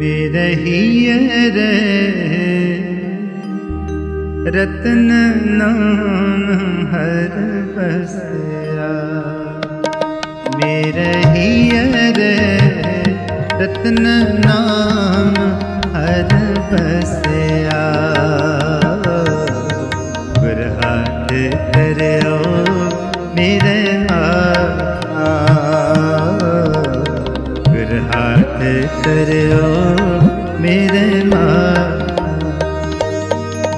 मेरे हियरे रतन नाम हर बसरा। मेरे हियरे रतन नाम हर बसरा। बुरहान करो मेरे बुरहान करो मेरे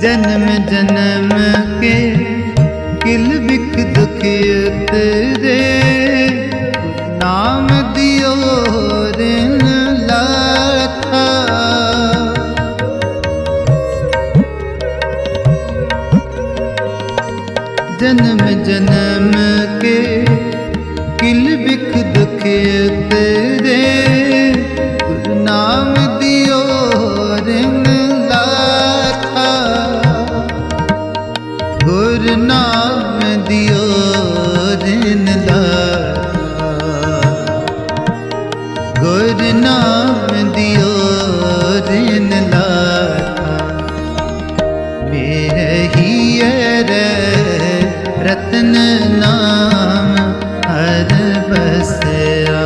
जन्म जन्म के किल बिक दुख उतरे नाम दियो ऋण लाथा। जन्म जन्म के किल बिक दुख उतरे नाम दियो ऋण नाम दियो ऋण लाथा। गुर नाम दियो ऋण लाथा। मेरे हियरे रतन नाम हर बसरा।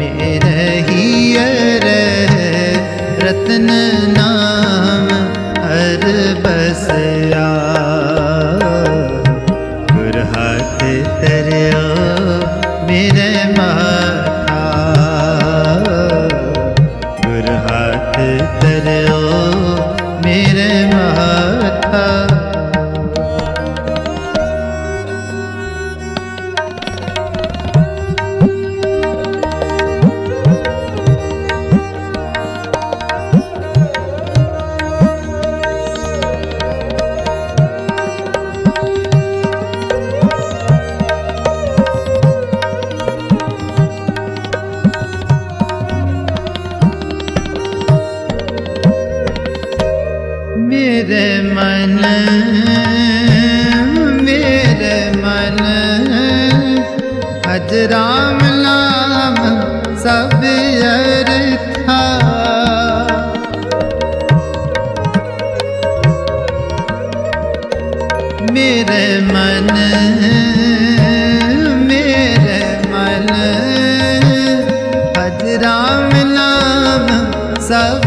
मेरे हियरे रतन नाम हर बसरा। मेरे मन अज राम नाम सब अर्था। मेरे मन अज राम नाम सब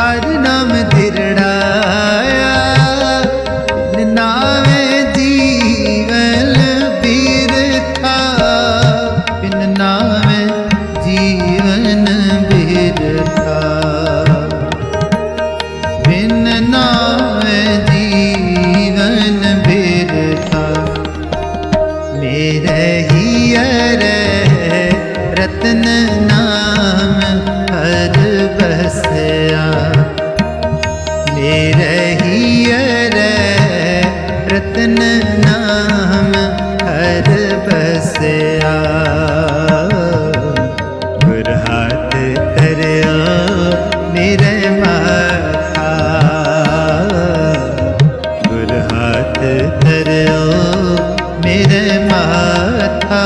हर नाम दिरड़ा रतन नाम हर बसरा। मेरे हियरे रतन नाम हर बसरा। बुरहात करो मेरे माथा। बुरहात करो मेरे माथा।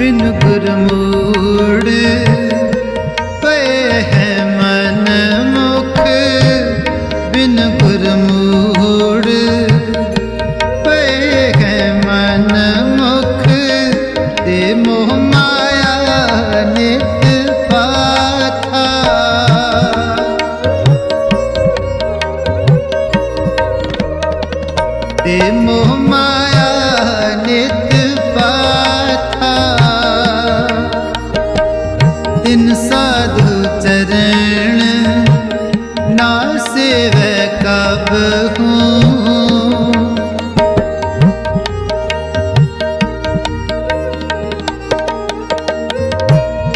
बिन गुर मूड पे है मन मुख। बिन गुर मूड पे है मन मुख। ते मोह माया नित पाथा।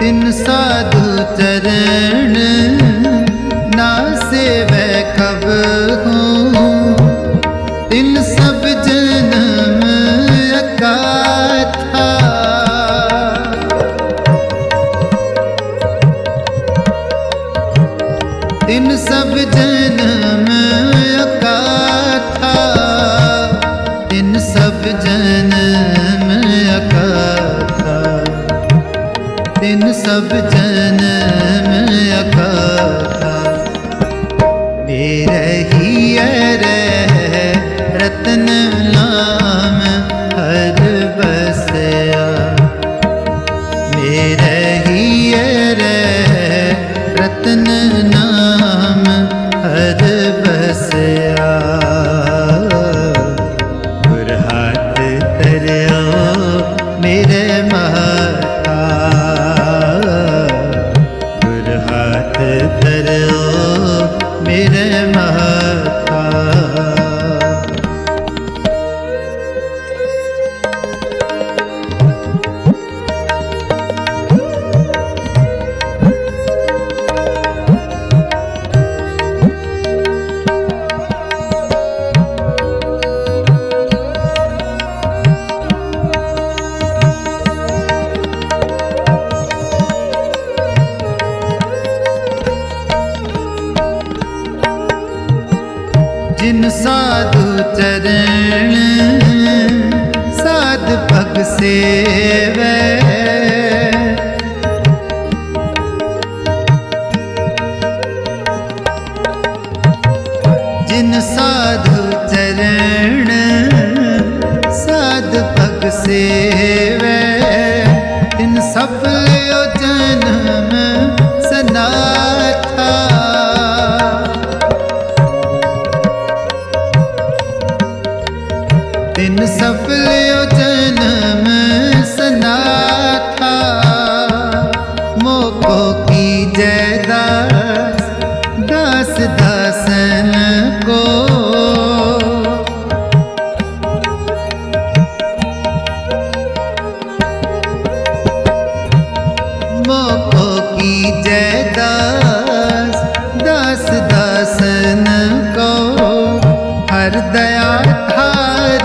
तिन साधु चरण ना सेवै कब हूँ तिन सब जन्म का था। तिन सब जन्म का था, तिन सब जन्म का था, तिन सब जन्म का था। मेरे हियर रतन नाम हर बसया, मेरे हियर रतन नाम हर बसया। बुरहात तरियो मेरे महता, बुरहात तरियो मेरे महता। जिन साधु चरण साध भक्त सेवै, जिन साधु चरण साध भक्त सेवै तिन सफल जन्म सनाथा। तिन सफल जन्म सनाथा मोको की जय दास दास दासन को। मोको की जय दास दास दासन को हर दया धार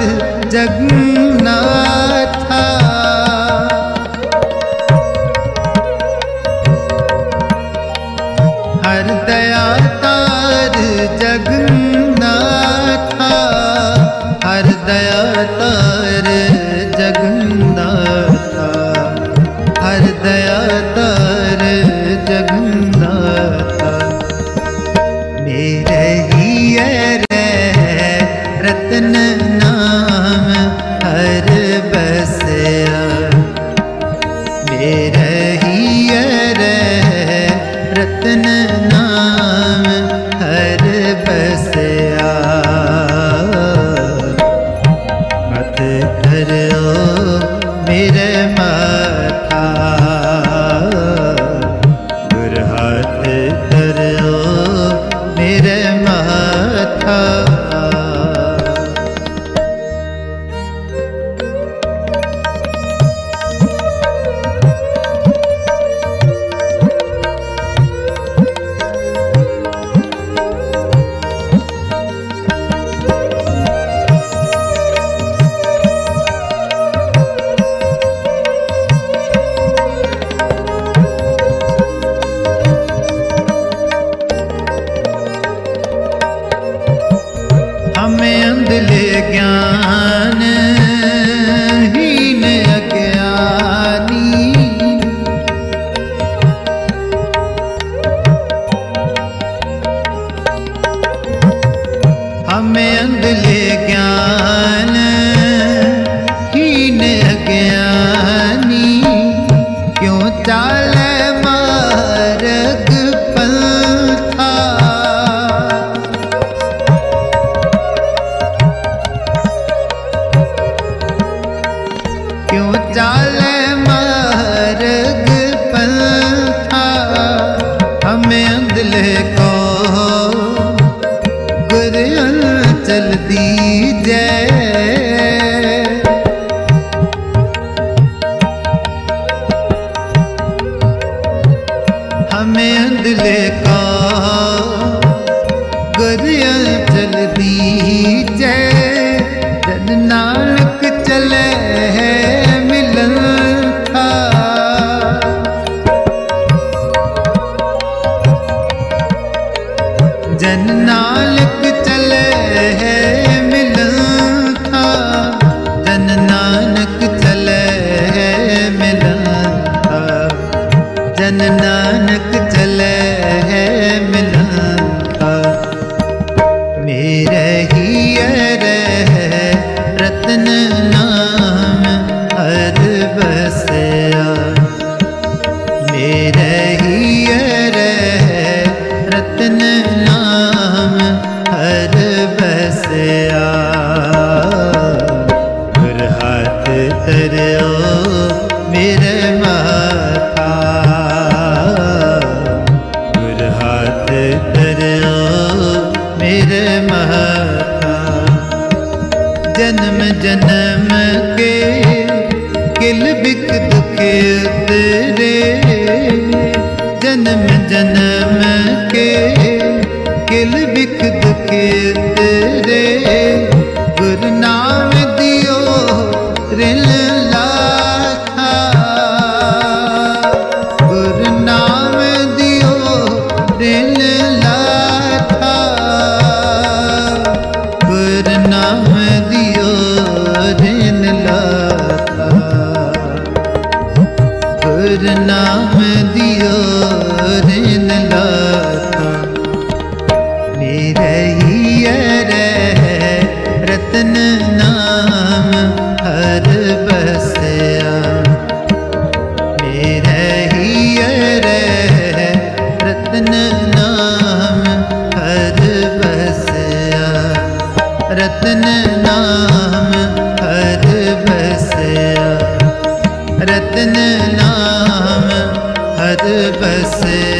जगन्नाथा। हर दया तार जगन्नाथा, हर दया तार जगन्नाथा, हर दया तार जगन्नाथा। मेरे हियर रतन नाम हर बसया, मेरे हियर रतन नाम हर बसया। मत धरियो मेरे माथा, बुरहात धरियो मेरे माथा। हमें अंधले ज्ञान हीन अज्ञानी, हमें अंधले ज्ञान हीन अज्ञानी क्यों चाले मार्ग पंथा। क्यों चाले मार्ग पंथा हमें अंधले को गुर अंचल दीजै। मेंदले का गरिया चलदी जय तन नालक चले मिलन था जन नालक चले मिलन था जन नानक चले मिलन था जन नानक चले जन्म जन्म के किल बिक दुखे तेरे जन्म जन्म के किल बिक दुखे तेरे गुरु नाम दियो रिल लाखा गुरु नाम दियो रिल लाखा गुरु नाम गुर नाम दियो रिन लाता मेरे हियर रतन नाम हर बसया मेरे हियर रतन नाम हर बसया रतन नाम हर बसया रतन नाम हर बसे।